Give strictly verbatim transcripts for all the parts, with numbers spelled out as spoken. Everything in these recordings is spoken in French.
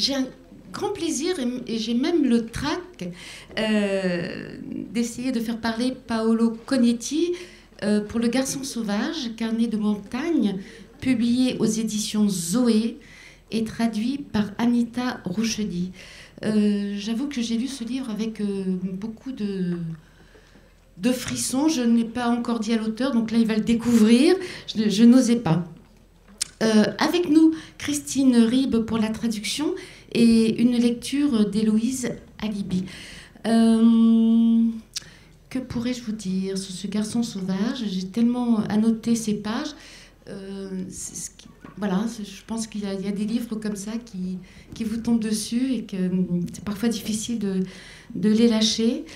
J'ai un grand plaisir et, et j'ai même le trac euh, d'essayer de faire parler Paolo Cognetti euh, pour Le garçon sauvage, Carnet de montagne, publié aux éditions Zoé et traduit par Anita Rouchedi. Euh, J'avoue que j'ai lu ce livre avec euh, beaucoup de... de frissons. Je n'ai pas encore dit à l'auteur, donc là il va le découvrir, je, je n'osais pas. Euh, avec nous, Christine Ribe pour la traduction et une lecture d'Héloïse Alibi. Euh, que pourrais-je vous dire sur ce garçon sauvage? J'ai tellement annoté ces pages. Euh, ce qui, voilà, je pense qu'il y, y a des livres comme ça qui, qui vous tombent dessus et que c'est parfois difficile de, de les lâcher.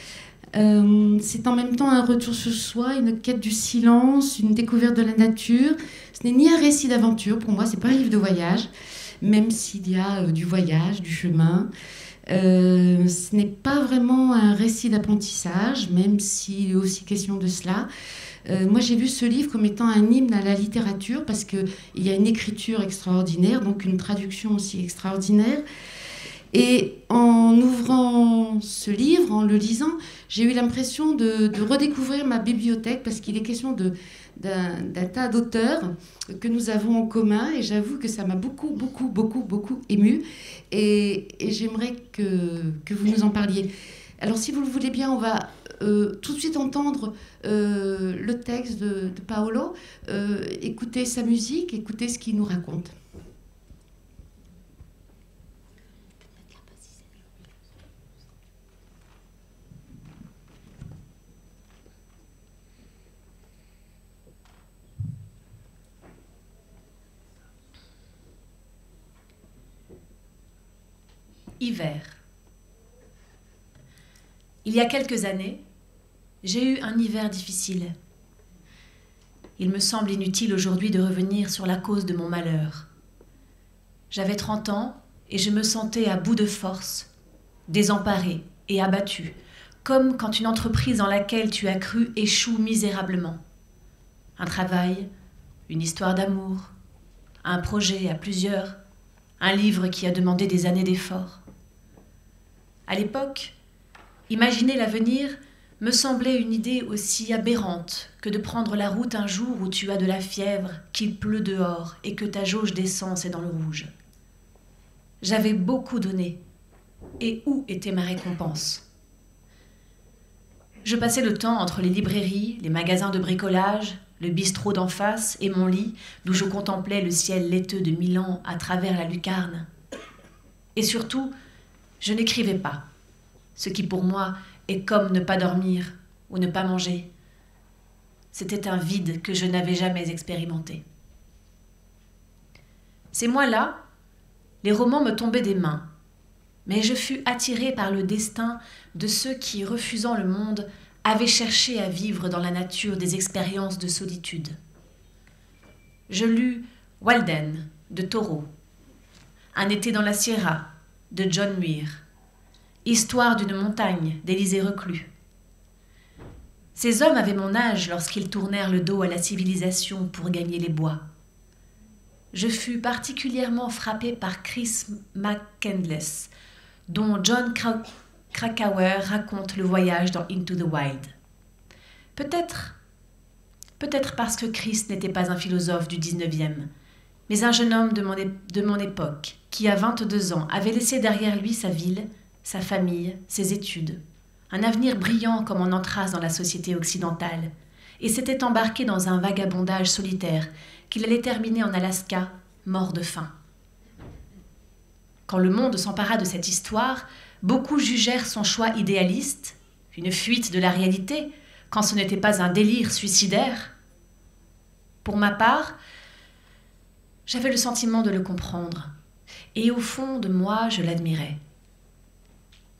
Euh, c'est en même temps un retour sur soi, une quête du silence, une découverte de la nature. Ce n'est ni un récit d'aventure, pour moi, c'est pas un livre de voyage, même s'il y a euh, du voyage, du chemin. Euh, ce n'est pas vraiment un récit d'apprentissage, même s'il est aussi question de cela. Euh, moi, j'ai lu ce livre comme étant un hymne à la littérature, parce qu'il y a une écriture extraordinaire, donc une traduction aussi extraordinaire. Et en ouvrant ce livre, en le lisant, j'ai eu l'impression de, de redécouvrir ma bibliothèque, parce qu'il est question d'un tas d'auteurs que nous avons en commun. Et j'avoue que ça m'a beaucoup, beaucoup, beaucoup, beaucoup émue. Et, et j'aimerais que, que vous nous en parliez. Alors, si vous le voulez bien, on va euh, tout de suite entendre euh, le texte de, de Paolo, euh, écouter sa musique, écouter ce qu'il nous raconte. Hiver. Il y a quelques années, j'ai eu un hiver difficile. Il me semble inutile aujourd'hui de revenir sur la cause de mon malheur. J'avais trente ans et je me sentais à bout de force, désemparée et abattue, comme quand une entreprise dans laquelle tu as cru échoue misérablement. Un travail, une histoire d'amour, un projet à plusieurs, un livre qui a demandé des années d'efforts. À l'époque, imaginer l'avenir me semblait une idée aussi aberrante que de prendre la route un jour où tu as de la fièvre, qu'il pleut dehors et que ta jauge d'essence est dans le rouge. J'avais beaucoup donné, et où était ma récompense? Je passais le temps entre les librairies, les magasins de bricolage, le bistrot d'en face et mon lit, d'où je contemplais le ciel laiteux de Milan à travers la lucarne. Et surtout, je n'écrivais pas, ce qui pour moi est comme ne pas dormir ou ne pas manger. C'était un vide que je n'avais jamais expérimenté. Ces mois-là, les romans me tombaient des mains, mais je fus attirée par le destin de ceux qui, refusant le monde, avait cherché à vivre dans la nature des expériences de solitude. Je lus Walden de Thoreau, Un été dans la Sierra de John Muir, Histoire d'une montagne d'Élysée Reclus. Ces hommes avaient mon âge lorsqu'ils tournèrent le dos à la civilisation pour gagner les bois. Je fus particulièrement frappée par Chris McCandless, dont Jon Krakauer Krakauer raconte le voyage dans Into the Wild. Peut-être, peut-être parce que Chris n'était pas un philosophe du dix-neuvième, mais un jeune homme de mon, de mon époque, qui à vingt-deux ans avait laissé derrière lui sa ville, sa famille, ses études, un avenir brillant comme on en trace dans la société occidentale, et s'était embarqué dans un vagabondage solitaire qu'il allait terminer en Alaska, mort de faim. Quand le monde s'empara de cette histoire, beaucoup jugèrent son choix idéaliste, une fuite de la réalité, quand ce n'était pas un délire suicidaire. Pour ma part, j'avais le sentiment de le comprendre, et au fond de moi, je l'admirais.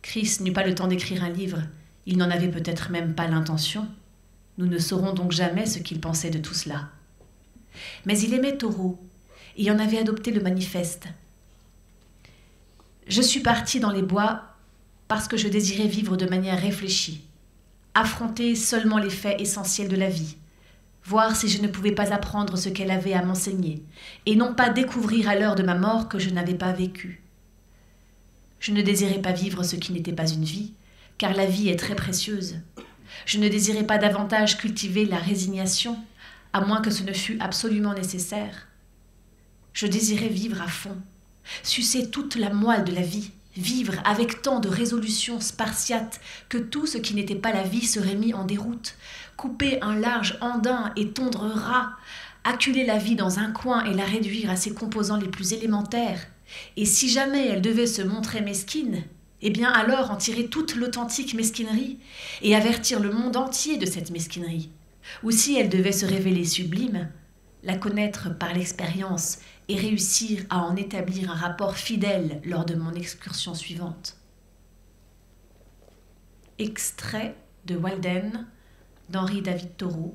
Chris n'eut pas le temps d'écrire un livre, il n'en avait peut-être même pas l'intention. Nous ne saurons donc jamais ce qu'il pensait de tout cela. Mais il aimait Thoreau, et en avait adopté le manifeste. Je suis partie dans les bois parce que je désirais vivre de manière réfléchie, affronter seulement les faits essentiels de la vie, voir si je ne pouvais pas apprendre ce qu'elle avait à m'enseigner, et non pas découvrir à l'heure de ma mort que je n'avais pas vécu. Je ne désirais pas vivre ce qui n'était pas une vie, car la vie est très précieuse. Je ne désirais pas davantage cultiver la résignation, à moins que ce ne fût absolument nécessaire. Je désirais vivre à fond, sucer toute la moelle de la vie, vivre avec tant de résolution spartiate que tout ce qui n'était pas la vie serait mis en déroute, couper un large andin et tondre un rat, acculer la vie dans un coin et la réduire à ses composants les plus élémentaires, et si jamais elle devait se montrer mesquine, eh bien alors en tirer toute l'authentique mesquinerie et avertir le monde entier de cette mesquinerie, ou si elle devait se révéler sublime, la connaître par l'expérience et réussir à en établir un rapport fidèle lors de mon excursion suivante. Extrait de Walden, d'Henri David Thoreau,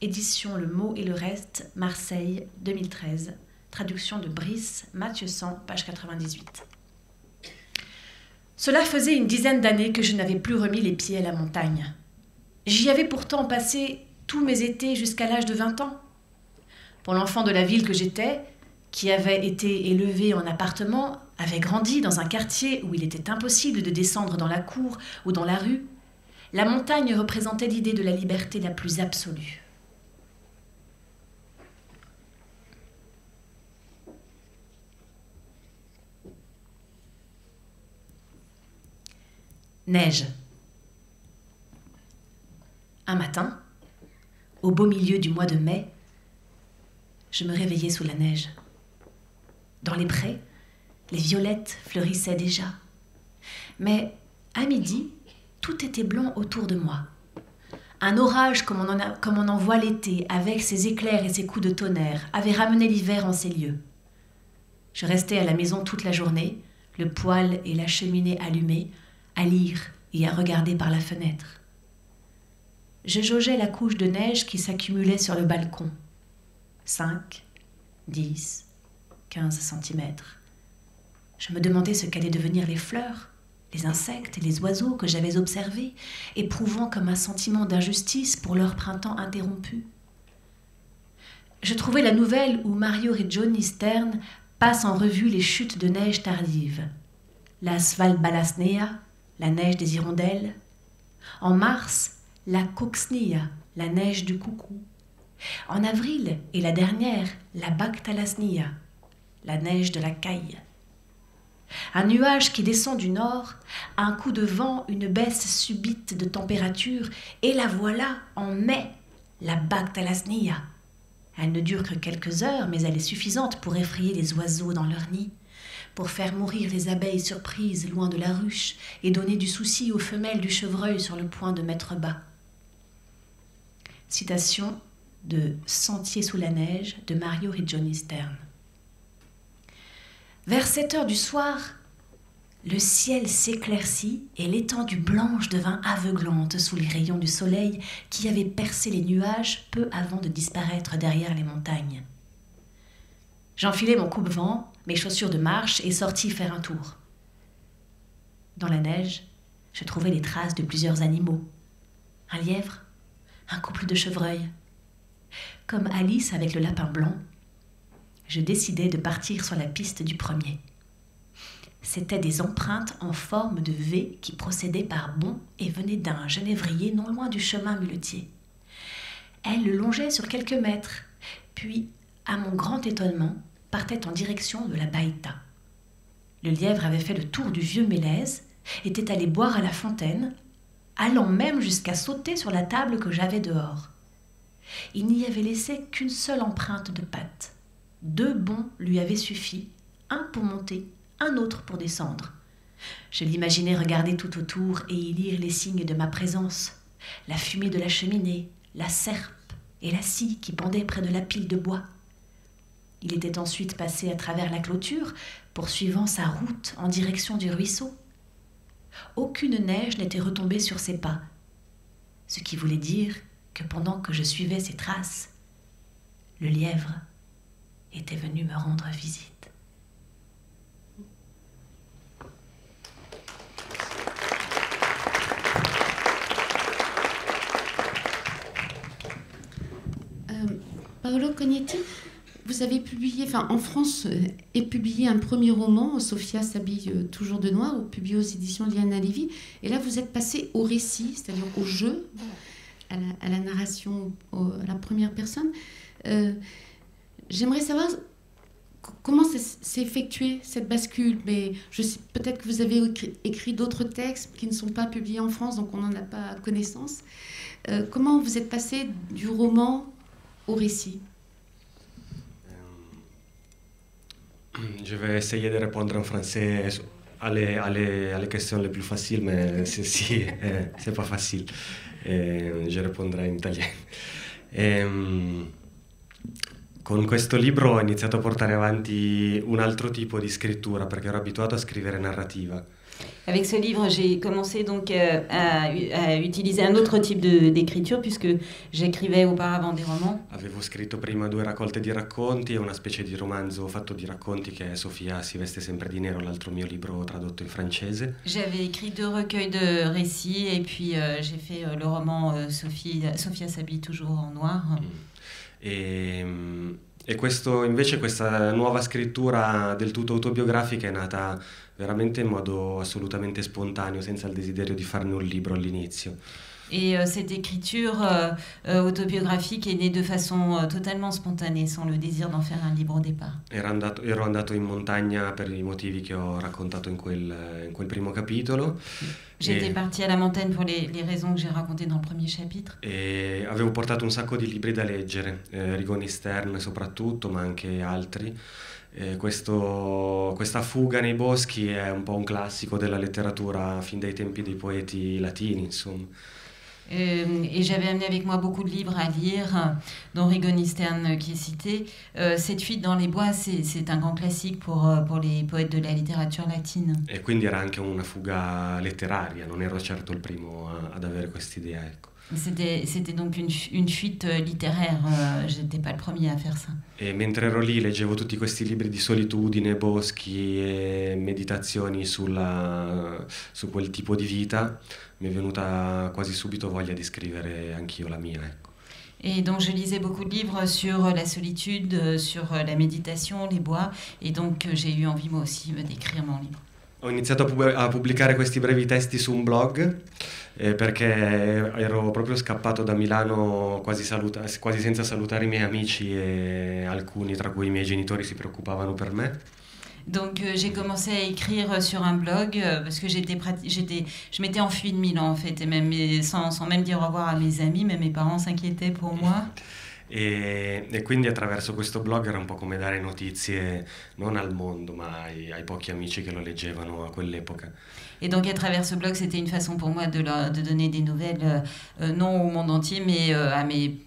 édition Le Mot et le Reste, Marseille, deux mille treize, traduction de Brice, Mathieu cent, page quatre-vingt-dix-huit. Cela faisait une dizaine d'années que je n'avais plus remis les pieds à la montagne. J'y avais pourtant passé tous mes étés jusqu'à l'âge de vingt ans. Pour l'enfant de la ville que j'étais, qui avait été élevé en appartement, avait grandi dans un quartier où il était impossible de descendre dans la cour ou dans la rue, la montagne représentait l'idée de la liberté la plus absolue. Neige. Un matin, au beau milieu du mois de mai, je me réveillais sous la neige. Dans les prés, les violettes fleurissaient déjà. Mais à midi, tout était blanc autour de moi. Un orage comme on en, a, comme on en voit l'été, avec ses éclairs et ses coups de tonnerre, avait ramené l'hiver en ces lieux. Je restais à la maison toute la journée, le poêle et la cheminée allumés, à lire et à regarder par la fenêtre. Je jaugeais la couche de neige qui s'accumulait sur le balcon. cinq, dix, quinze centimètres. Je me demandais ce qu'allaient devenir les fleurs, les insectes et les oiseaux que j'avais observés, éprouvant comme un sentiment d'injustice pour leur printemps interrompu. Je trouvais la nouvelle où Mario Rigoni Stern passe en revue les chutes de neige tardives. La Svalbalasnea, la neige des hirondelles. En mars, la Coxnea, la neige du coucou. En avril, et la dernière, la Bactalasnia, la neige de la caille. Un nuage qui descend du nord, un coup de vent, une baisse subite de température, et la voilà en mai, la Bactalasnia. Elle ne dure que quelques heures, mais elle est suffisante pour effrayer les oiseaux dans leur nid, pour faire mourir les abeilles surprises loin de la ruche, et donner du souci aux femelles du chevreuil sur le point de mettre bas. Citation de Sentier sous la neige de Mario Rigoni Stern. Vers sept heures du soir, le ciel s'éclaircit et l'étendue blanche devint aveuglante sous les rayons du soleil qui avait percé les nuages peu avant de disparaître derrière les montagnes. J'enfilai mon coupe-vent, mes chaussures de marche et sortis faire un tour. Dans la neige, je trouvais les traces de plusieurs animaux. Un lièvre, un couple de chevreuils. Comme Alice avec le lapin blanc, je décidai de partir sur la piste du premier. C'étaient des empreintes en forme de V qui procédaient par bonds et venaient d'un genévrier non loin du chemin muletier. Elles le longeaient sur quelques mètres, puis, à mon grand étonnement, partaient en direction de la Baïta. Le lièvre avait fait le tour du vieux mélèze, était allé boire à la fontaine, allant même jusqu'à sauter sur la table que j'avais dehors. Il n'y avait laissé qu'une seule empreinte de patte. Deux bonds lui avaient suffi, un pour monter, un autre pour descendre. Je l'imaginais regarder tout autour et y lire les signes de ma présence, la fumée de la cheminée, la serpe et la scie qui pendaient près de la pile de bois. Il était ensuite passé à travers la clôture, poursuivant sa route en direction du ruisseau. Aucune neige n'était retombée sur ses pas, ce qui voulait dire que pendant que je suivais ses traces, le lièvre était venu me rendre visite. Euh, Paolo Cognetti, Vous avez publié, enfin en France, est publié un premier roman, Sofia s'habille toujours de noir, publié aux éditions Liana Lévy. Et là, vous êtes passé au récit, c'est-à-dire au jeu, à la, à la narration, au, à la première personne. Euh, J'aimerais savoir comment s'est effectuée cette bascule. Mais je sais peut-être que vous avez écrit, écrit d'autres textes qui ne sont pas publiés en France, donc on n'en a pas connaissance. Euh, comment vous êtes passé du roman au récit ? Je vais essayer de répondre en français à les, à les, à les questions les plus faciles, mais ceci, c'est pas facile. Et je répondrai en italien. Et, con questo libro ho iniziato a portare avanti un altro tipo di scrittura, perché ero abituato a scrivere narrativa. Avec ce livre, j'ai commencé donc euh, à, à utiliser un autre type d'écriture puisque j'écrivais auparavant des romans. Avevo scritto prima due raccolte di racconti e una specie di romanzo fatto di racconti che è Sofia si veste sempre di nero, l'altro mio libro tradotto in francese. J'avais écrit deux recueils de récits et puis euh, j'ai fait euh, le roman euh, Sophie, Sofia s'habille toujours en noir. Mm. E, e questo, invece questa nuova scrittura del tutto autobiografica è nata veramente in modo assolutamente spontaneo, senza il desiderio di farne un libro all'inizio. Et euh, cette écriture euh, autobiographique est née de façon euh, totalement spontanée, sans le désir d'en faire un livre au départ. Ero andato, ero andato in montagna per i motivi che ho raccontato in quel, in quel primo capitolo. J'étais partie à la montagne pour les, les raisons que j'ai racontées dans le premier chapitre. Et avevo portato un sacco di libri da leggere, eh, Rigoni Stern soprattutto, ma anche altri. Eh, questo, questa fuga nei boschi è un po' un classico della letteratura fin dai tempi dei poeti latini, insomma. Euh, et j'avais amené avec moi beaucoup de livres à lire, dont Rigoni Stern qui est cité. Euh, Cette fuite dans les bois, c'est un grand classique pour, pour les poètes de la littérature latine. Et quindi era anche una fuga letteraria, non ero certo il primo a, ad avere quest'idea, ecco. C'était donc une, une fuite littéraire, euh, je n'étais pas le premier à faire ça. Et mentre ero lì, leggevo tutti questi libri di solitudine, boschi e meditazioni sulla, su quel tipo di vita, mi è venuta quasi subito voglia di scrivere anch'io la mia, ecco. Et donc je lisais beaucoup de livres sur la solitude, sur la méditation, les bois, et donc j'ai eu envie moi aussi d'écrire mon livre. Ho iniziato a pubblicare questi brevi testi su un blog eh, perché ero proprio scappato da Milano quasi, saluta, quasi senza salutare i miei amici e alcuni tra cui i miei genitori si preoccupavano per me. Donc euh, j'ai commencé à écrire sur un blog euh, parce que j'étais, je m'étais enfuie de Milan en fait et même sans, sans même dire au revoir à mes amis, mais mes parents s'inquiétaient pour moi. E, e quindi attraverso questo blog era un po' come dare notizie non al mondo ma ai, ai pochi amici che lo leggevano a quell'epoca. Et donc à travers ce blog, c'était une façon pour moi de, la, de donner des nouvelles euh, non au monde entier mais euh, à mes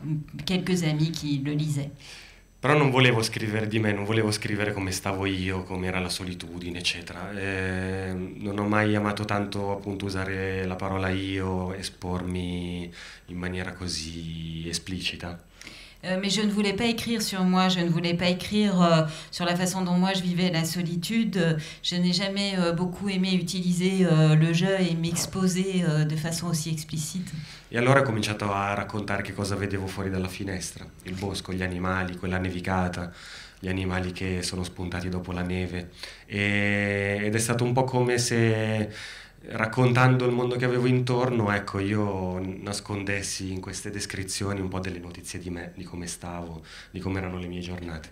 quelques amis qui le lisaient. Però non volevo scrivere di me, non volevo scrivere come stavo io, com'era la solitudine, eccetera. Eh, non ho mai amato tanto appunto usare la parola io, espormi in maniera così esplicita. Euh, mais je ne voulais pas écrire sur moi, je ne voulais pas écrire euh, sur la façon dont moi je vivais la solitude. Je n'ai jamais euh, beaucoup aimé utiliser euh, le jeu et m'exposer euh, de façon aussi explicite. Et alors j'ai commencé à raconter che cosa vedevo fuori dalla finestra, il bosco, gli animali, quella nevicata, gli animali che sono spuntati dopo la neve. E, ed è stato un po' come se raccontando il mondo che avevo intorno, ecco, io nascondessi in queste descrizioni un po' delle notizie di me, di come stavo, di come erano le mie giornate.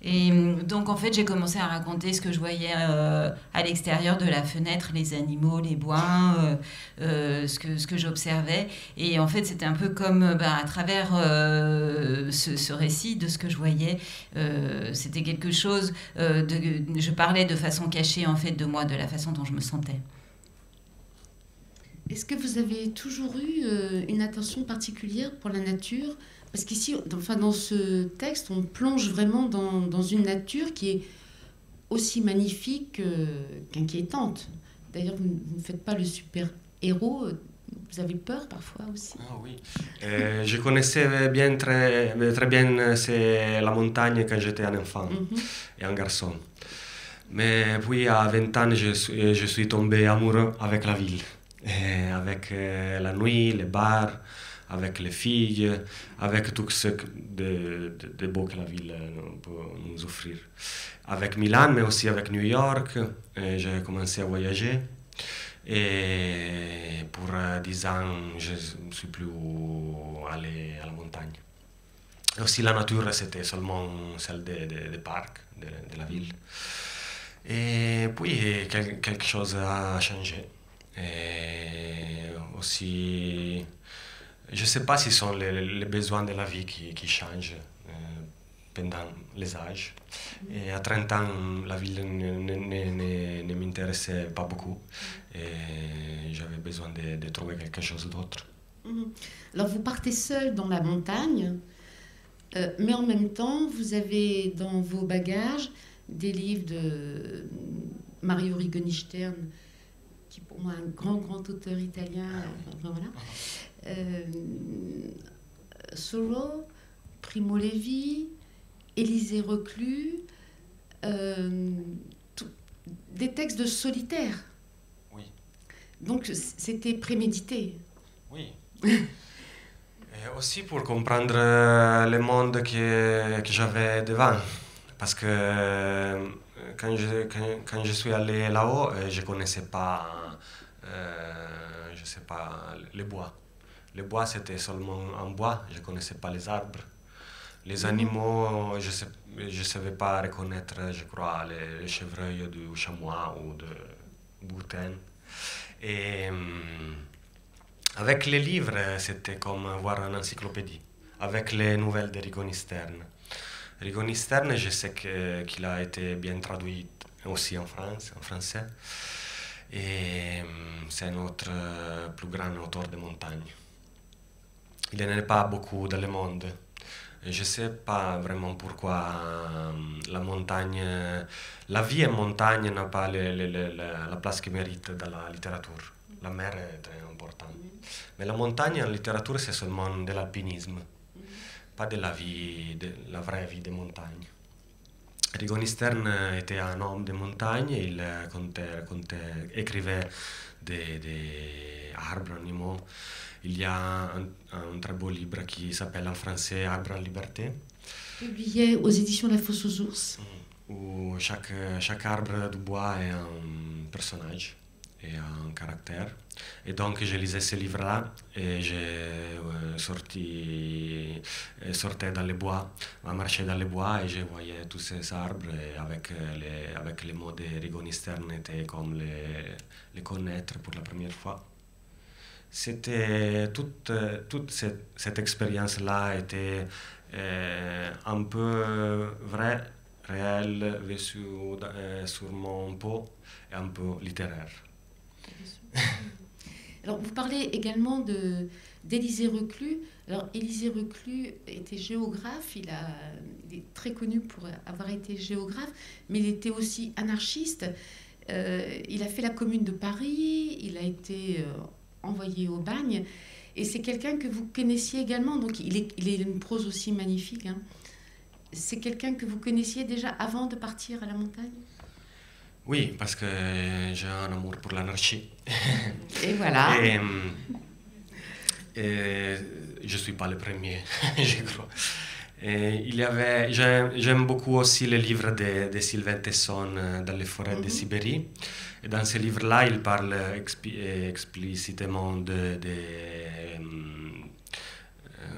Et donc en fait j'ai commencé à raconter ce que je voyais euh, à l'extérieur de la fenêtre, les animaux, les bois, euh, euh, ce que, ce que j'observais. Et en fait c'était un peu comme bah, à travers euh, ce, ce récit de ce que je voyais, euh, c'était quelque chose, euh, de, je parlais de façon cachée en fait de moi, de la façon dont je me sentais. Est-ce que vous avez toujours eu euh, une attention particulière pour la nature? Parce qu'ici, enfin, dans ce texte, on plonge vraiment dans, dans une nature qui est aussi magnifique euh, qu'inquiétante. D'ailleurs, vous, vous ne faites pas le super-héros, vous avez peur parfois aussi. Ah oui, euh, je connaissais bien très, très bien la montagne quand j'étais un enfant mm-hmm. et un garçon. Mais puis à vingt ans, je suis, je suis tombé amoureux avec la ville. Eh, avec eh, la nuit, les bars, avec les filles, avec tout ce que de, de, de beau que la ville peut nous offrir. Avec Milan, mais aussi avec New York, j'ai commencé à voyager. Et pour dix ans, je ne suis plus allé à la montagne. Aussi la nature, c'était seulement celle des de, de parcs, de, de la ville. Et puis quel, quelque chose a changé. Et aussi, je ne sais pas si ce sont les, les besoins de la vie qui, qui changent euh, pendant les âges. Et à trente ans, la ville ne, ne, ne, ne m'intéressait pas beaucoup. Et j'avais besoin de, de trouver quelque chose d'autre. Alors vous partez seul dans la montagne, euh, mais en même temps, vous avez dans vos bagages des livres de Mario Rigoni Stern, qui pour moi est un grand, grand auteur italien, enfin, voilà. euh, Thoreau, Primo Levi, Élysée Reclus, euh, tout, des textes de solitaire. Oui. Donc c'était prémédité. Oui. Et aussi pour comprendre le monde que, que j'avais devant. Parce que quand je, quand, quand je suis allé là-haut, je ne connaissais pas, euh, je sais pas, les bois. Les bois, c'était seulement en bois, je ne connaissais pas les arbres. Les animaux, je ne je savais pas reconnaître, je crois, les, les chevreuils du chamois ou de boutin. Et avec les livres, c'était comme voir une encyclopédie, avec les nouvelles de Rigoni Stern. Rigoni Stern, je sais qu'il qu a été bien traduit aussi en France, en français. Et c'est notre plus grand auteur de montagne. Il n'y en a pas beaucoup dans le monde. Je ne sais pas vraiment pourquoi la montagne, la vie en montagne n'a pas le, le, le, la place qu'elle mérite dans la littérature. La mer est très importante. Mais la montagne en littérature, c'est seulement de l'alpinisme. Pas de la vie, de la vraie vie des montagnes. Rigoni Stern était un homme de montagne, il comptait, comptait, écrivait des, des arbres, animaux. Il y a un, un très beau livre qui s'appelle en français « Arbres en liberté ». Publié aux éditions La Fosse aux Ours. Où chaque, chaque arbre du bois est un personnage et un caractère. Et donc je lisais ce livre-là et j'ai euh, sorti, sortais dans les bois, à marcher dans les bois et je voyais tous ces arbres et avec, les, avec les mots de Rigoni Stern, c'était comme les, les connaître pour la première fois. C'était toute, toute cette, cette expérience-là était euh, un peu vraie, réelle, vécue euh, sur mon pot et un peu littéraire. Alors, vous parlez également d'Élysée Reclus. Alors, Élysée Reclus était géographe, il, a, il est très connu pour avoir été géographe, mais il était aussi anarchiste. Euh, il a fait la Commune de Paris, il a été euh, envoyé au bagne, et c'est quelqu'un que vous connaissiez également, donc il est, il est une prose aussi magnifique. Hein. C'est quelqu'un que vous connaissiez déjà avant de partir à la montagne ? Oui, parce que j'ai un amour pour l'anarchie. Et voilà. Et, et je ne suis pas le premier, je crois. Et il y avait, j'aime beaucoup aussi les livres de, de Sylvain Tesson dans les forêts mm-hmm. de Sibérie. Et dans ces livres-là, il parle explicitement de, de euh,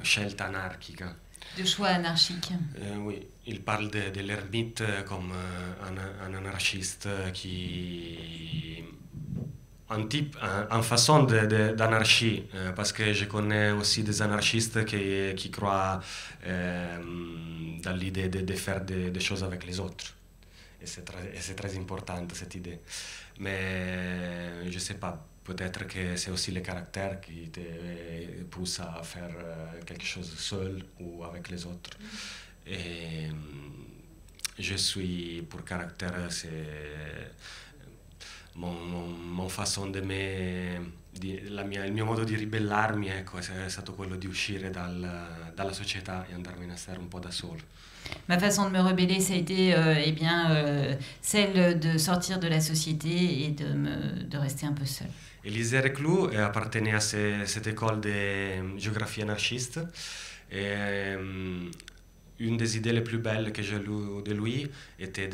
scelta anarchique. De choix anarchique. Euh, oui, il parle de, de l'ermite comme un, un anarchiste qui... Un type, une un façon d'anarchie, euh, parce que je connais aussi des anarchistes qui, qui croient euh, dans l'idée de, de faire des, des choses avec les autres. Et c'est très, très important, cette idée. Mais je ne sais pas, peut-être que c'est aussi le caractère qui te pousse à faire quelque chose seul ou avec les autres. Et je suis, pour caractère, c'est... Mon, mon, mon façon de me di, la mia, il mio modo di ribellarmi, ecco, è stato quello di uscire dal, dalla società e andarmene a stare un po' da solo. Ma façon de me rebeller, ça a été euh, eh bien, euh, celle de sortir de la société et de, me, de rester un peu seul. Élysée Reclus appartenait à cette, cette école de géographie anarchiste. Et, um, une des idées les plus belles que j'ai lues de lui était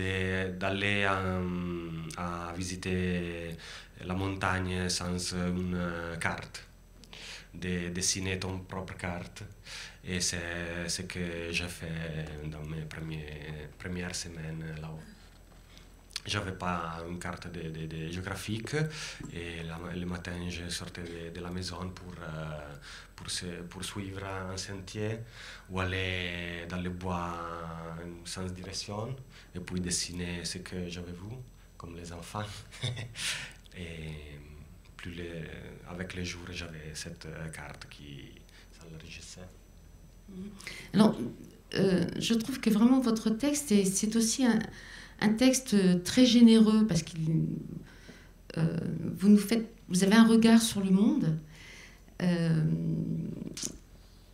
d'aller um, à visiter la montagne sans une carte, de dessiner ton propre carte. Et c'est ce que j'ai fait dans mes premiers, premières semaines là-haut. Je n'avais pas une carte de, de, de géographique et la, le matin je sortais de, de la maison pour, euh, pour, se, pour suivre un sentier ou aller dans les bois en sens direction et puis dessiner ce que j'avais vu, comme les enfants. Et plus les, avec les jours j'avais cette carte qui s'enregistrée. Alors, euh, je trouve que vraiment votre texte, c'est aussi un, un texte très généreux parce que euh, vous nous faites, vous avez un regard sur le monde euh,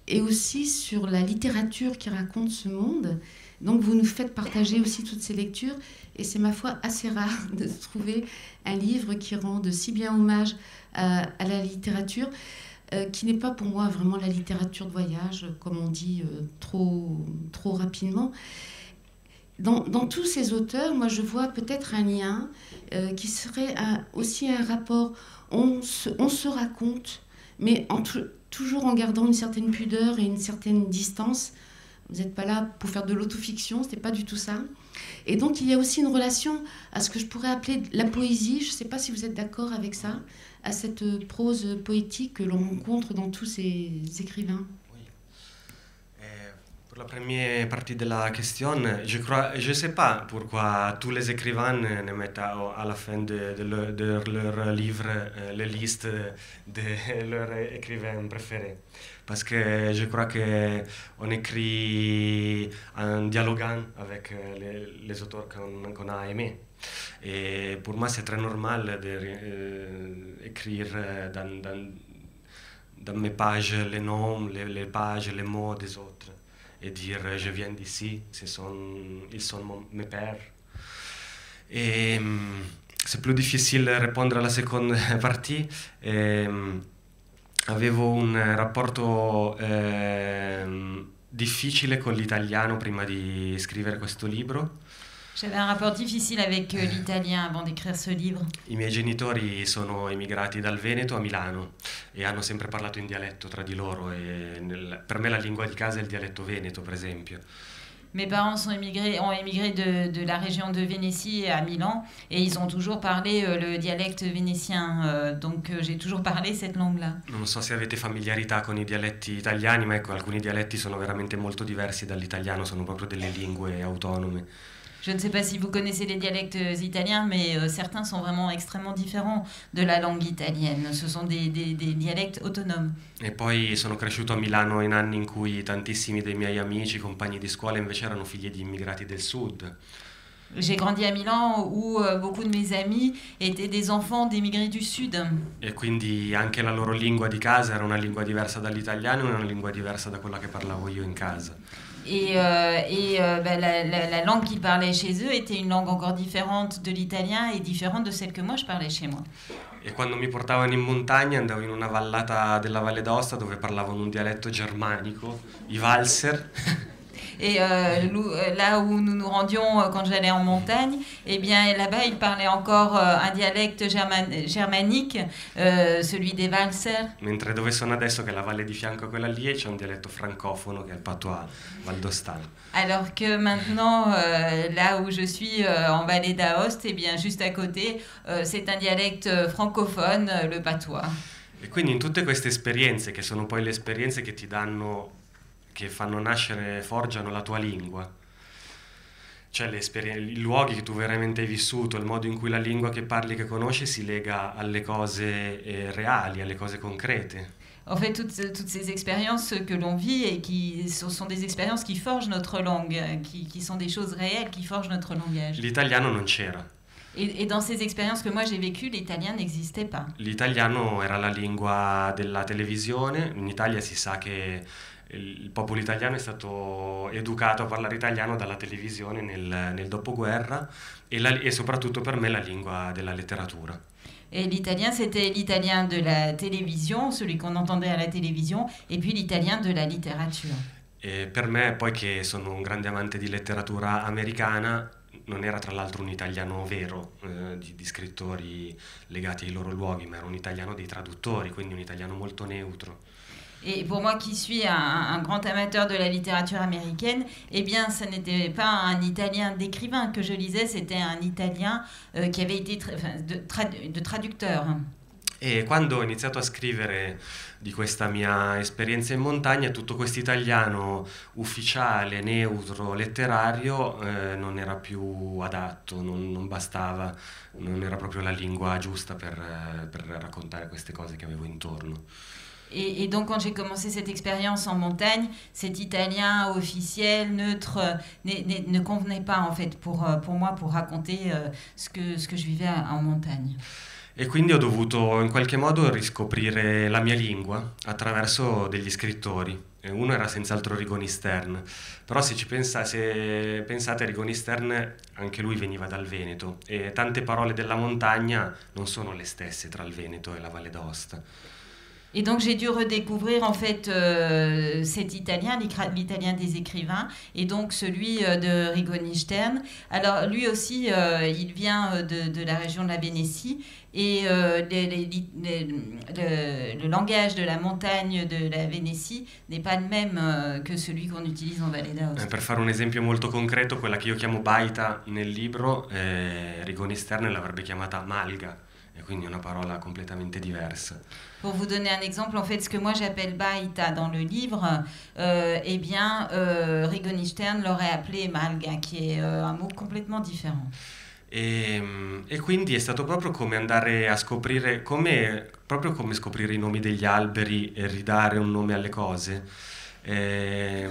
et aussi sur la littérature qui raconte ce monde. Donc, vous nous faites partager aussi toutes ces lectures et c'est ma foi assez rare de trouver un livre qui rende si bien hommage à, à la littérature. Euh, qui n'est pas pour moi vraiment la littérature de voyage, comme on dit euh, trop, trop rapidement. Dans, dans tous ces auteurs, moi je vois peut-être un lien euh, qui serait un, aussi un rapport. On se, on se raconte, mais en toujours en gardant une certaine pudeur et une certaine distance. Vous n'êtes pas là pour faire de l'autofiction, ce n'est pas du tout ça. Et donc il y a aussi une relation à ce que je pourrais appeler la poésie. Je ne sais pas si vous êtes d'accord avec ça, à cette prose poétique que l'on rencontre dans tous ces écrivains. Oui. Et pour la première partie de la question, je crois, je ne sais pas pourquoi tous les écrivains ne mettent à, à la fin de, de, leur, de leur livre euh, les listes de leurs écrivains préférés. Parce que je crois qu'on écrit en dialoguant avec les, les auteurs qu'on qu'on a aimés. Et pour moi, c'est très normal d'écrire euh, dans, dans, dans mes pages les noms, les, les pages, les mots des autres et dire je viens d'ici, ils sont mon, mes pères. Et c'est plus difficile de répondre à la seconde partie. Et, avevo un rapporto eh, difficile con l'italiano prima di scrivere questo libro. J'avais un rapport difficile avec euh, l'italien avant d'écrire ce livre. I miei genitori sono emigrati dal Veneto a Milano e hanno sempre parlato in dialetto tra di loro. E nel, per me la lingua di casa è il dialetto veneto, per esempio. Mes parents sont émigrés, ont émigré de, de la région de Vénétie à Milan et ils ont toujours parlé euh, le dialecte vénétien. Euh, donc euh, j'ai toujours parlé cette langue-là. Non so se avete familiarità con i dialetti italiani, ma ecco, alcuni dialetti sono veramente molto diversi dall'italiano, sono proprio delle lingue autonome. Je ne sais pas si vous connaissez les dialectes italiens, mais euh, certains sont vraiment extrêmement différents de la langue italienne. Ce sont des, des, des dialectes autonomes. Et poi sono cresciuto a Milano in anni in cui tantissimi dei miei amici, compagni di scuola, invece erano figli di immigrati del sud. J'ai grandi à Milan où euh, beaucoup de mes amis étaient des enfants d'émigrés du sud. Et quindi anche la loro lingua di casa era una lingua diversa dall'italiano e una lingua diversa da quella che parlavo io in casa. Et, euh, et euh, bah, la, la, la langue qu'ils parlaient chez eux était une langue encore différente de l'italien et différente de celle que moi je parlais chez moi. Et quand mi portavano in montagna, andavo in una vallata della Valle d'Aosta dove parlavano un dialetto germanico, i Walser. Et euh, là où nous nous rendions quand j'allais en montagne, eh bien là-bas ils parlaient encore un dialecte german germanique, euh, celui des Walser. Mentre dove sono adesso, che è la valle di fianco a quella lì, c'è un dialetto francofono che è il patois valdostano. Alors que maintenant, euh, là où je suis euh, en Vallée d'Aoste, eh bien juste à côté, euh, c'est un dialecte francophone, le patois. Et quindi in tutte queste esperienze, che sono poi le esperienze che ti danno, che fanno nascere, forgiano la tua lingua. Cioè le i luoghi che tu veramente hai vissuto, il modo in cui la lingua che parli, che conosci, si lega alle cose eh, reali, alle cose concrete. En fait, toutes, toutes ces expériences que l'on vit et qui sont, sont des expériences qui forgent notre langue, qui, qui sont des choses réelles, qui forgent notre langage. L'italiano non c'era. Et, et dans ces expériences que moi j'ai vécues, l'italien n'existait pas. L'italiano era la lingua della televisione. In Italia si sa che il popolo italiano è stato educato a parlare italiano dalla televisione nel, nel dopoguerra e, la, e soprattutto per me la lingua della letteratura. Et l'italien, c'était l'italien de la télévision, celui qu'on entendait à la télévision, et puis l'italien de la littérature. Et pour moi, poi che sono un grande amante di letteratura americana, non era tra l'altro un italiano vero eh, di, di scrittori legati ai loro luoghi, ma era un italiano dei traduttori, quindi un italiano molto neutro. Et pour moi qui suis un, un grand amateur de la littérature américaine, eh bien, ce n'était pas un italien d'écrivain que je lisais, c'était un italien euh, qui avait été tra de, tra de traducteur. E quando ho iniziato a scrivere di questa mia esperienza in montagna, tutto questo italiano ufficiale, neutro, letterario eh, non era più adatto, non, non bastava, non era proprio la lingua giusta per, per raccontare queste cose che avevo intorno. Et, et donc, quand j'ai commencé cette expérience en montagne, cet italien officiel, neutre, ne, ne, ne convenait pas, en fait, pour, pour moi, pour raconter euh, ce, que, ce que je vivais en montagne. Et quindi ho dovuto, in qualche modo, riscoprire la mia lingua attraverso degli scrittori. Uno era senz'altro Rigoni Stern, però se ci pensa, se pensate a Rigoni Stern, anche lui veniva dal Veneto, e tante parole della montagna non sono le stesse tra il Veneto e la Valle d'Aosta. Et donc j'ai dû redécouvrir en fait euh, cet italien, l'italien des écrivains, et donc celui de Rigoni Stern. Alors lui aussi, euh, il vient de, de la région de la Vénétie, et euh, les, les, les, le, le langage de la montagne de la Vénétie n'est pas le même euh, que celui qu'on utilise en Valle d'Aosta. Per fare un esempio molto concreto, quella che io chiamo baita nel libro, eh, Rigoni Stern l'avrebbe chiamata malga. Et quindi una parola completamente diversa. Pour vous donner un exemple, en fait, ce que moi j'appelle baïta dans le livre, euh, eh bien, euh, Rigoni Stern l'aurait appelé malga, qui est euh, un mot complètement différent. Et, et quindi è stato proprio come andare a scoprire, come, proprio come scoprire i nomi degli alberi e ridare un nome alle cose. E,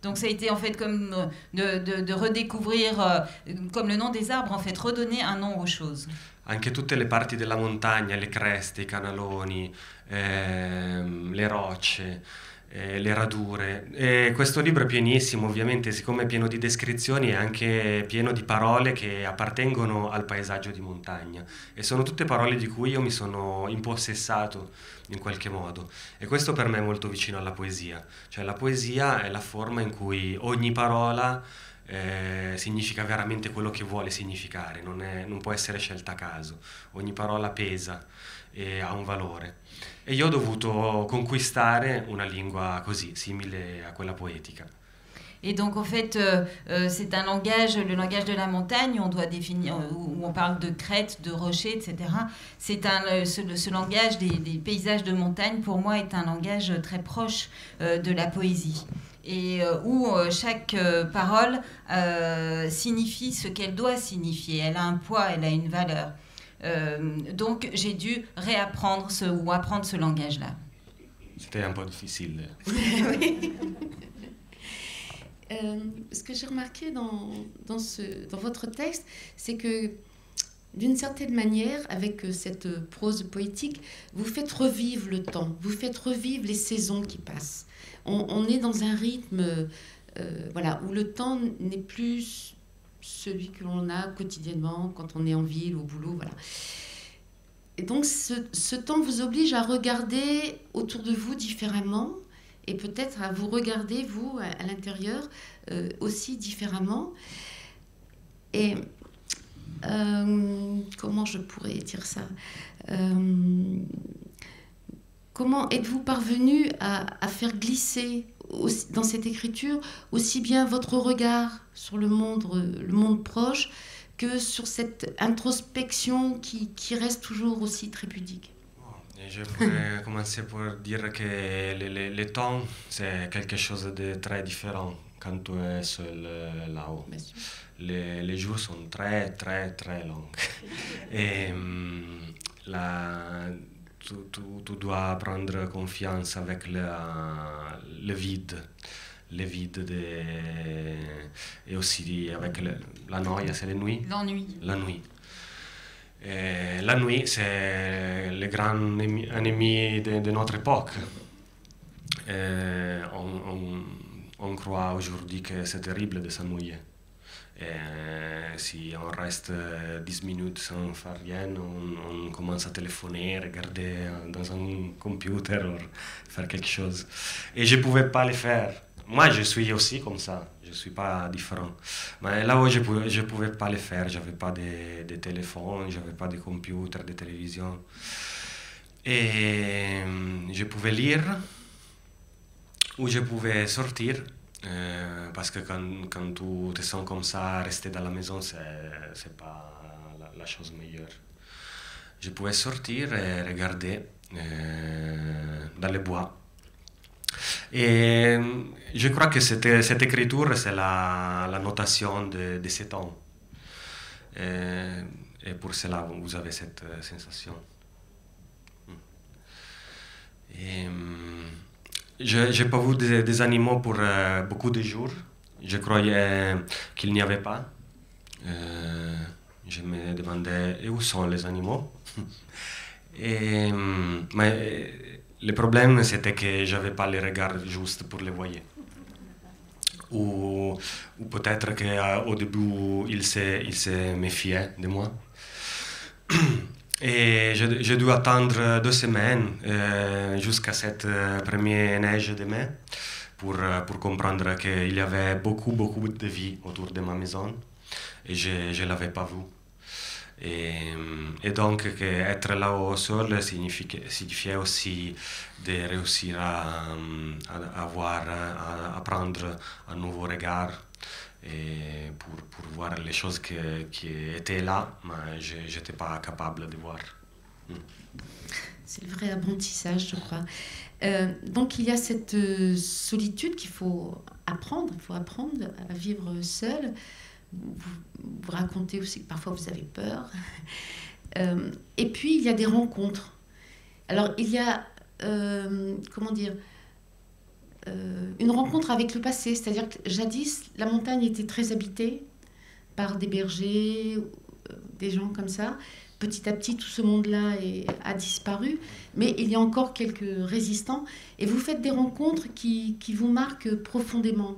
donc ça a été en fait comme de, de, de redécouvrir, euh, comme le nom des arbres, en fait, redonner un nom aux choses. Anche tutte le parti della montagna, le creste, i canaloni, ehm, le rocce, eh, le radure. E questo libro è pienissimo, ovviamente, siccome è pieno di descrizioni, è anche pieno di parole che appartengono al paesaggio di montagna. E sono tutte parole di cui io mi sono impossessato in qualche modo. E questo per me è molto vicino alla poesia. Cioè la poesia è la forma in cui ogni parola... Eh, significa veramente quello che vuole significare, non, è, non può essere scelta a caso, ogni parola pesa e ha un valore. E io ho dovuto conquistare una lingua così, simile a quella poetica. Et donc, en fait, euh, euh, c'est un langage, le langage de la montagne, on doit définir, où on parle de crêtes, de rochers, et cetera. C'est un, ce, ce langage des, des paysages de montagne, pour moi, est un langage très proche euh, de la poésie, et euh, où euh, chaque euh, parole euh, signifie ce qu'elle doit signifier. Elle a un poids, elle a une valeur. Euh, donc, j'ai dû réapprendre ce, ou apprendre ce langage-là. C'était un peu difficile. Oui. Euh, ce que j'ai remarqué dans, dans, ce, dans votre texte, c'est que, d'une certaine manière, avec cette prose poétique, vous faites revivre le temps, vous faites revivre les saisons qui passent. On, on est dans un rythme euh, voilà, où le temps n'est plus celui que l'on a quotidiennement, quand on est en ville, au boulot, voilà. Et donc, ce, ce temps vous oblige à regarder autour de vous différemment, et peut-être à vous regarder, vous, à, à l'intérieur, euh, aussi différemment. Et euh, comment je pourrais dire ça euh, Comment êtes-vous parvenu à, à faire glisser aussi, dans cette écriture aussi bien votre regard sur le monde, le monde proche que sur cette introspection qui, qui reste toujours aussi très pudique? Je pourrais commencer par dire que le, le, le temps, c'est quelque chose de très différent quand tu es seul là-haut. Les, les jours sont très, très, très longs. Et la, tu, tu, tu dois prendre confiance avec le, le vide, le vide de, et aussi avec le, la noia, c'est la nuit. L'ennui. La nuit. Et la nuit, c'est le grand ennemi de, de notre époque. Et on, on, on croit aujourd'hui que c'est terrible de s'ennuyer. Et si on reste dix minutes sans faire rien, on, on commence à téléphoner, regarder dans un computer, ou faire quelque chose. Et je ne pouvais pas le faire. Moi, je suis aussi comme ça, je ne suis pas différent. Mais là où je ne pouvais, pouvais pas le faire, je n'avais pas de, de téléphone, je n'avais pas de computer, de télévision. Et je pouvais lire ou je pouvais sortir. Euh, parce que quand, quand tu te sens comme ça, rester dans la maison, ce n'est pas la, la chose meilleure. Je pouvais sortir et regarder euh, dans les bois. Et je crois que cette, cette écriture, c'est la, la notation de, de ces temps. Et, et pour cela, vous avez cette sensation. Et, je n'ai pas vu des, des animaux pour euh, beaucoup de jours. Je croyais qu'il n'y avait pas. Euh, je me demandais et où sont les animaux. Et, mais le problème, c'était que je n'avais pas les regards justes pour les voir. Ou, ou peut-être qu'au début, ils se, il se méfiaient de moi. Et je, je dois attendre deux semaines euh, jusqu'à cette euh, première neige de mai pour, pour comprendre qu'il y avait beaucoup, beaucoup de vie autour de ma maison et je ne l'avais pas vu. Et, et donc, que être là au sol signifiait, signifiait aussi de réussir à, à, à voir, à, à prendre un nouveau regard. Et pour, pour voir les choses que, qui étaient là, mais je n'étais pas capable de voir. Mm. C'est le vrai apprentissage, je crois. Euh, donc il y a cette euh, solitude qu'il faut apprendre, il faut apprendre à vivre seul. Vous, vous racontez aussi que parfois vous avez peur. Euh, et puis il y a des rencontres. Alors il y a, euh, comment dire... Euh, une rencontre avec le passé, c'est-à-dire que jadis, la montagne était très habitée par des bergers, euh, des gens comme ça. Petit à petit, tout ce monde-là a disparu, mais il y a encore quelques résistants. Et vous faites des rencontres qui, qui vous marquent profondément.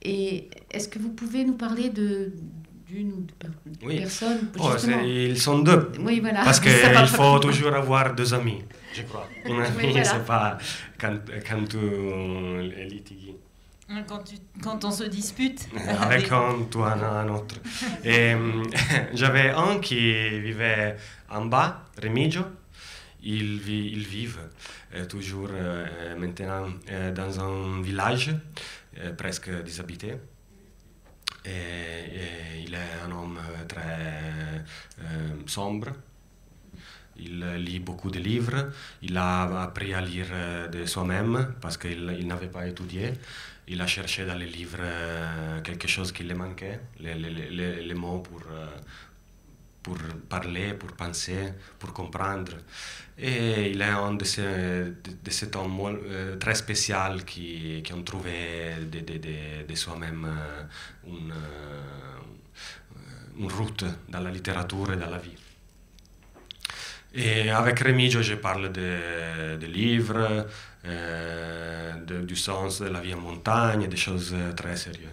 Et est-ce que vous pouvez nous parler de... d'une ou deux oui. personnes. Oh, ils sont deux. Oui, voilà. Parce qu'il faut toujours avoir deux amis, je crois. Un ami, voilà. C'est pas quand, quand on litigue. Quand, tu, quand on se dispute. Avec un, toi, un autre. J'avais un qui vivait en bas, Remigio. Ils, vi, ils vivent euh, toujours euh, maintenant euh, dans un village euh, presque déshabité. Et, et il est un homme très euh, sombre, il lit beaucoup de livres, il a appris à lire de soi-même parce qu'il il, n'avait pas étudié, il a cherché dans les livres quelque chose qui lui manquait, les, les, les, les mots pour, pour parler, pour penser, pour comprendre. Et il est un de ces, de ces temps très spécial qui, qui ont trouvé de, de, de, de soi-même une, une route dans la littérature et dans la vie. Et avec Remigio, je parle de, de livres, euh, de, du sens de la vie en montagne, des choses très sérieuses.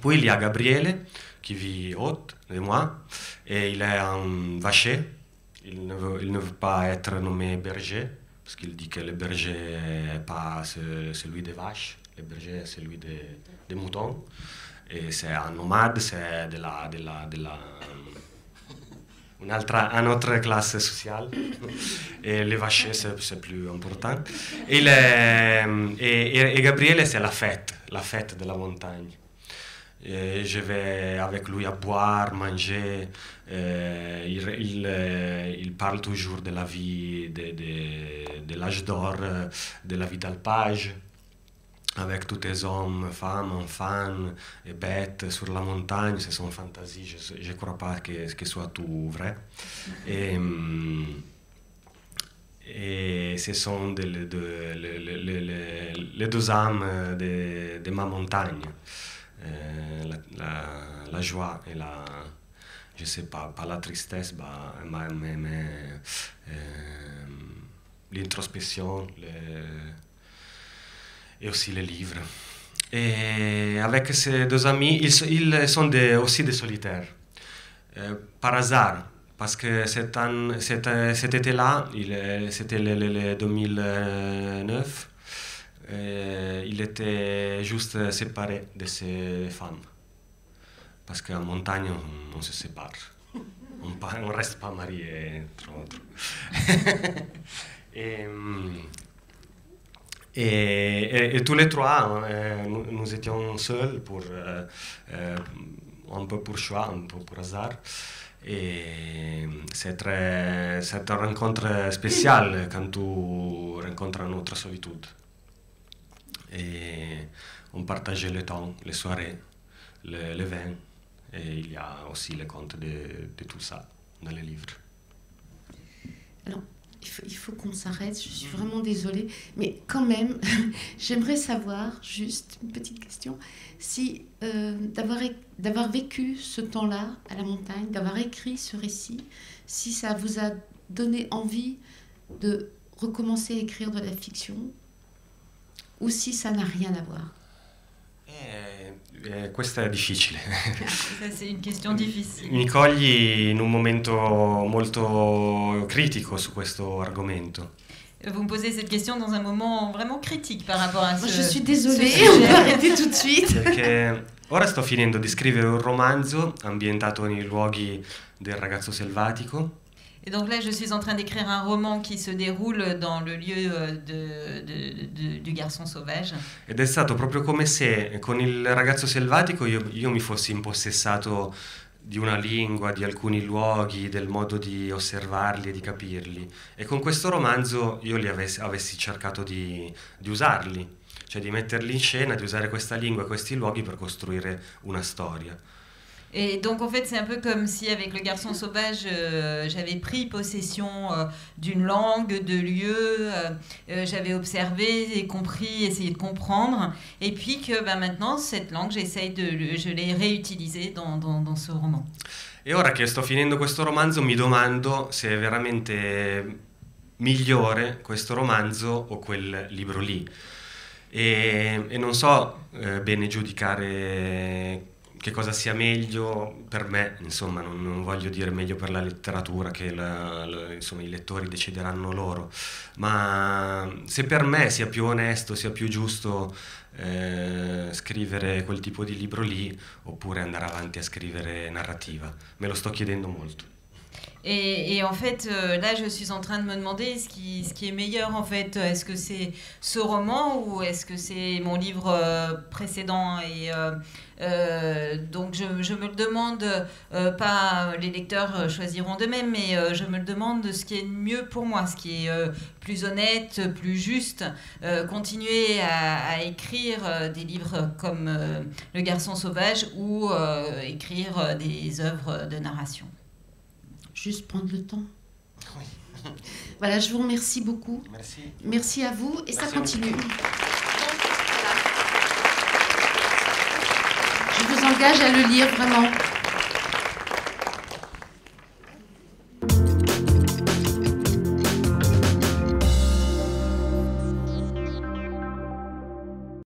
Puis il y a Gabriele qui vit haute de moi et il est un vacher. Il ne, veut, il ne veut pas être nommé berger, parce qu'il dit que le berger n'est pas celui des vaches, le berger est celui des, des moutons. Et c'est un nomade, c'est de la, de la, de la, une, autre, une autre classe sociale. Et les vaches, c'est plus important. Et, le, et, et Gabriele, c'est la fête, la fête de la montagne. Et je vais avec lui à boire, manger. Euh, il, il, euh, il parle toujours de la vie, de, de, de l'âge d'or, de la vie d'alpage, avec tous les hommes, femmes, enfants, et bêtes sur la montagne. C'est son fantaisie, je ne crois pas que ce soit tout vrai. Et, et ce sont les de, de, de, de, de deux âmes de, de ma montagne. Euh, la, la, la joie et la, je sais pas, pas la tristesse, bah, mais, mais, mais euh, l'introspection le... et aussi les livres. Et avec ces deux amis, ils, ils sont des, aussi des solitaires, euh, par hasard, parce que cet, an, cet, cet été-là, c'était le, le, le deux mille neuf, euh, il était juste séparé de ses femmes. Parce qu'en montagne, on, on se sépare. On ne reste pas marié, entre autres. et, et, et, et tous les trois, euh, nous, nous étions seuls, pour, euh, un peu pour choix, un peu pour hasard. Et c'est très, c'est une rencontre spéciale quand tu rencontres une autre solitude. Et on partageait le temps, les soirées, le, le vin. Et il y a aussi les comptes de, de tout ça dans les livres. Alors, il faut, il faut qu'on s'arrête, je suis vraiment désolée. Mais quand même, j'aimerais savoir, juste une petite question, si euh, d'avoir d'avoir vécu ce temps-là à la montagne, d'avoir écrit ce récit, si ça vous a donné envie de recommencer à écrire de la fiction, ou si ça n'a rien à voir. Eh, eh, questa è difficile. Questa è una questione difficile. Mi cogli in un momento molto critico su questo argomento. Vous me posez cette question dans un moment vraiment critique par rapport à ce sujet. Je suis désolée, on va arrêter tout de suite. Perché ora sto finendo di scrivere un romanzo ambientato nei luoghi del ragazzo selvatico. Et donc là, je suis en train d'écrire un roman qui se déroule dans le lieu de, de, de, du garçon sauvage. Ed è stato proprio come se con il ragazzo selvatico io, io mi fossi impossessato di una lingua, di alcuni luoghi, del modo di osservarli e di capirli. E con questo romanzo io li avessi, avessi cercato di, di usarli, cioè di metterli in scena, di usare questa lingua e questi luoghi per costruire una storia. Et donc en fait c'est un peu comme si avec Le garçon sauvage euh, j'avais pris possession euh, d'une langue, de lieux, euh, j'avais observé et compris, essayé de comprendre, et puis que bah, maintenant cette langue j'essaye de, je l'ai réutilisée dans, dans, dans ce roman. Et ora che sto finendo questo romanzo mi domando se è veramente migliore questo romanzo o quel libro lì, e, e non so eh, bene giudicare che cosa sia meglio per me, insomma, non, non voglio dire meglio per la letteratura, che la, la, insomma, i lettori decideranno loro, ma se per me sia più onesto, sia più giusto eh, scrivere quel tipo di libro lì, oppure andare avanti a scrivere narrativa, me lo sto chiedendo molto. Et, et en fait, euh, là, je suis en train de me demander ce qui, ce qui est meilleur, en fait. Est-ce que c'est ce roman ou est-ce que c'est mon livre euh, précédent? Et euh, euh, donc, je, je me le demande, euh, pas les lecteurs choisiront d'eux-mêmes, mais euh, je me le demande ce qui est mieux pour moi, ce qui est euh, plus honnête, plus juste. Euh, continuer à, à écrire euh, des livres comme euh, Le garçon sauvage ou euh, écrire des œuvres de narration. Juste prendre le temps. Oui. Voilà, je vous remercie beaucoup. Merci. Merci à vous et merci, ça continue. Je vous engage à le lire, vraiment.